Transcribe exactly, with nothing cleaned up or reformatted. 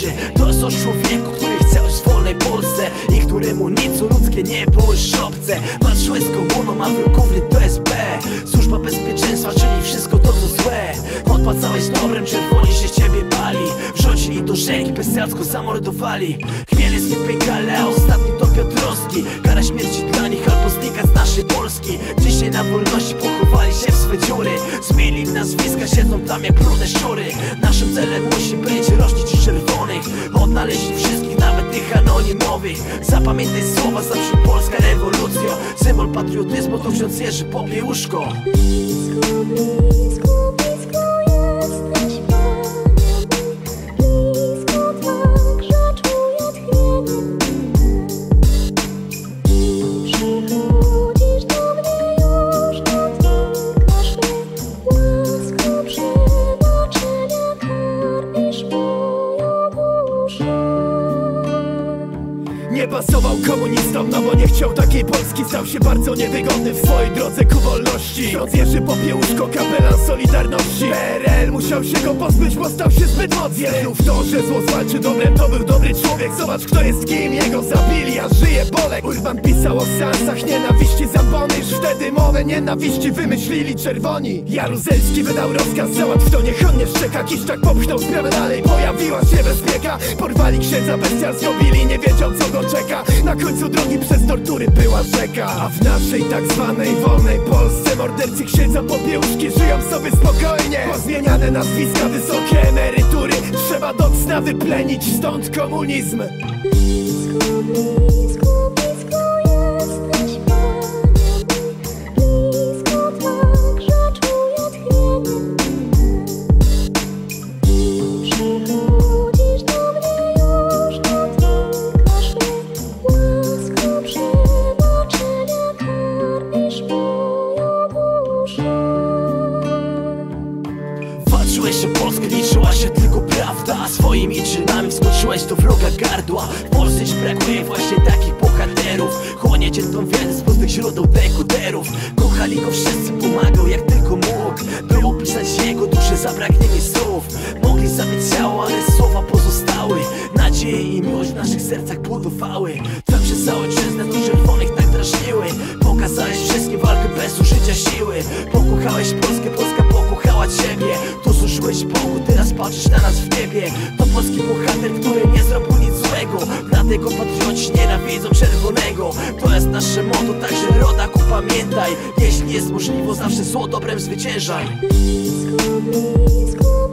duszy. To jest o człowieku, który chce żyć w wolnej Polsce i któremu nic ludzkie nie było szopce. Patrzyłeś z komuną, a wrogów nie to S B. Służba bezpieczeństwa, czyli wszystko to, co złe. Odpłacałeś dobrem, czerwoni się z ciebie bali. Wrzucili do rzeki, bezstracko zamordowali. Chmielski, Piekale, a ostatni to Piotrowski. Kara śmierci dla nich albo znika z naszej Polski. Dzisiaj na wolności pochowali się w swe dziury. Zmienili nazwiska, siedzą tam jak brudne szczury. Naszym celem musi być rocznić czerwonych. Odnaleźli wszystkich, nawet tych anonimowych. Zapamiętaj słowa, zawsze Polska rewolucja. Symbol patriotyzmu to ksiądz Jerzy Popiełuszko. Blisko, blisko. Nie pasował komunistom, no bo nie chciał takiej Polski. Stał się bardzo niewygodny w swojej drodze ku wolności. Ksiądz Jerzy Popiełuszko, kapelan Solidarności. P R L musiał się go pozbyć, bo stał się zbyt mocny. Wierzył w to, że zło zwalczy dobrem, to był dobry człowiek. Zobacz, kto jest kim, jego zabili, a żyje Bolek. Urban pisał o seansach nienawiści zapony. Już wtedy mowę nienawiści wymyślili czerwoni. Jaruzelski wydał rozkaz, załatw to, niech on nie szczeka. Kiszczak popchnął sprawę dalej, pojawiła się bezpieka. Porwali księdza, bestia zrobili, nie wiedział, co go czeka. Na końcu drogi przez tortury była rzeka. A w naszej tak zwanej wolnej Polsce mordercy księdza Popiełuszki żyją sobie spokojnie. Pozmieniane nazwiska, wysokie emerytury, trzeba do cna wyplenić, stąd komunizm. Blisko, blisko. Walczyłeś o Polskę, liczyła się tylko prawda, a swoimi czynami wskoczyłeś do wroga gardła. W Polsce dziś brakuje właśnie takich bohaterów. Chłoniecie tą wiedzę z prostych źródeł dekoderów. Kochali go wszyscy, pomagał jak tylko mógł. By opisać jego duszę, zabraknie mi słów. Mogli zabić ciało, ale słowa pozostały. Nadzieję i miłość w naszych sercach budowały. Tam przez ojczyznę tu czerwonych tak drażniły. Pokazałeś wszystkim walkę bez użycia siły. Pokochałeś Polskę, Polska pokochała ciebie. Tu służyłeś Bogu, teraz patrzysz na nas w niebie. To polski bohater, który nie zrobił nic złego. Dlatego patrioci nienawidzą czerwonego. To jest nasze motto, także rodaku pamiętaj. Jeśli jest możliwe, zawsze zło dobrem zwyciężaj. Blisko, blisko.